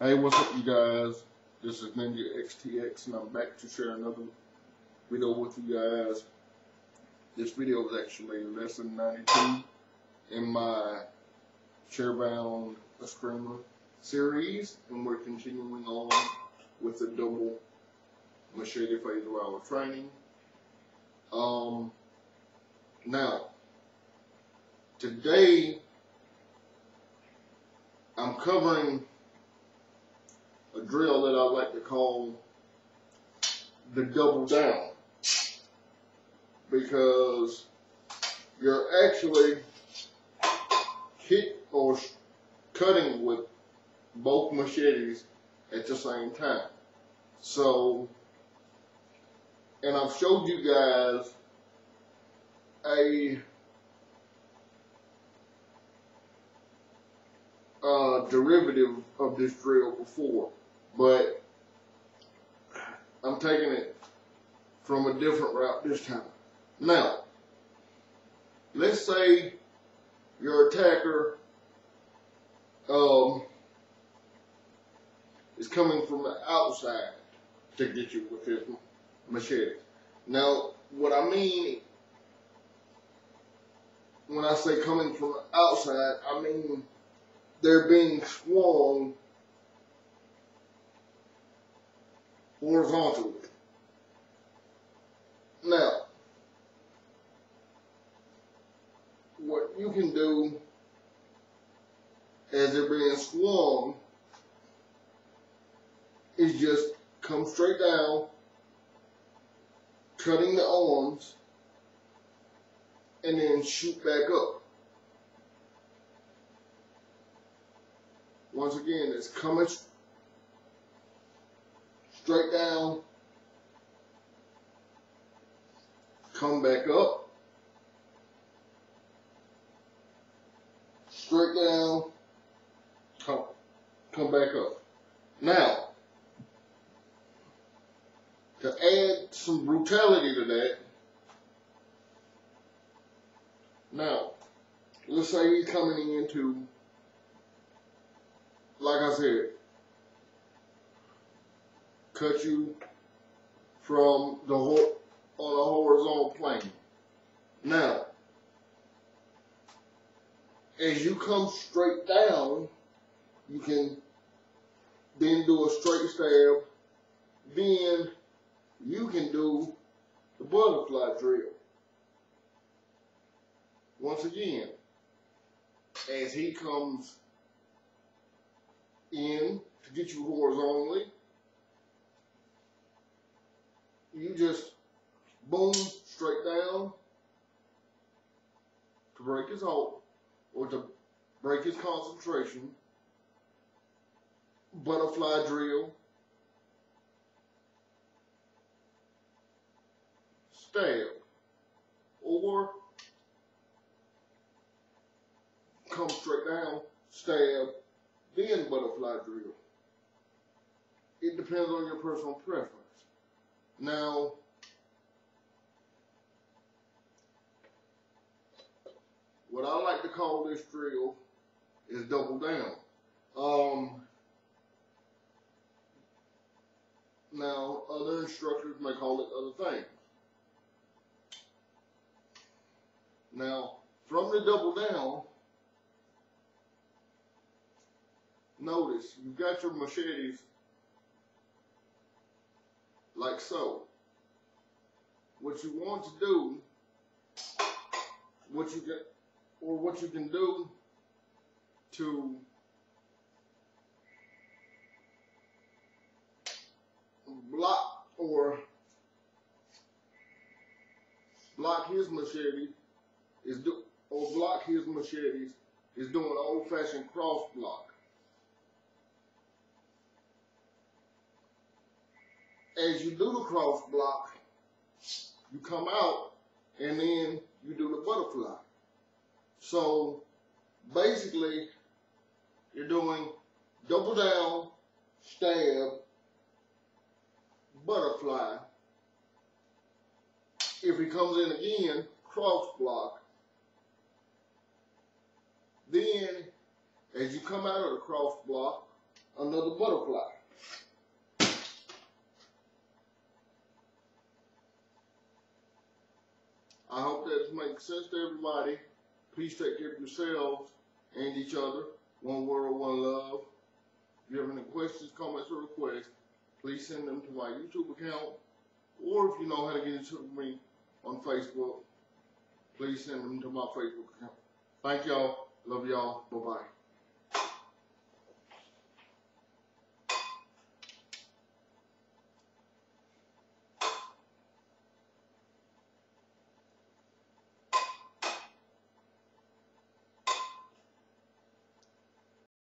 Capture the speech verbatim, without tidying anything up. Hey, what's up, you guys? This is Ninja X T X, and I'm back to share another video with you guys. This video is actually lesson ninety-two in my Chairbound Escrima series, and we're continuing on with the double machete phase of our training. Um, now, today I'm covering a drill that I like to call the double down, because you're actually hit or cutting with both machetes at the same time. So, and I've showed you guys a Uh, derivative of this drill before, but I'm taking it from a different route this time. Now, let's say your attacker um, is coming from the outside to get you with his machete. Now, what I mean when I say coming from the outside, I mean they're being swung horizontally. Now, what you can do as they're being swung is just come straight down, cutting the arms, and then shoot back up. Once again, it's coming straight down, come back up, straight down, come, come back up. Now, to add some brutality to that, now, let's say he's coming into, like I said, cut you from the ho on a horizontal plane. Now, as you come straight down, you can then do a straight stab. Then you can do the butterfly drill. Once again, as he comes in to get you horizontally, you just boom, straight down to break his hold or to break his concentration, butterfly drill, stab, or come straight down, stab, then butterfly drill. It depends on your personal preference. Now, what I like to call this drill is double down. Um, now, other instructors may call it other things. Now, from the double down, notice, you've got your machetes like so. What you want to do, what you get, or what you can do to block or block his machete is do, or block his machetes is doing an old-fashioned cross block. As you do the cross block, you come out and then you do the butterfly. So basically, you're doing double down, stab, butterfly. If he comes in again, cross block. Then, as you come out of the cross block, another butterfly. I hope that makes sense to everybody. Please take care of yourselves and each other. One world, one love. If you have any questions, comments, or requests, please send them to my YouTube account. Or if you know how to get in touch with me on Facebook, please send them to my Facebook account. Thank y'all. Love y'all. Bye-bye.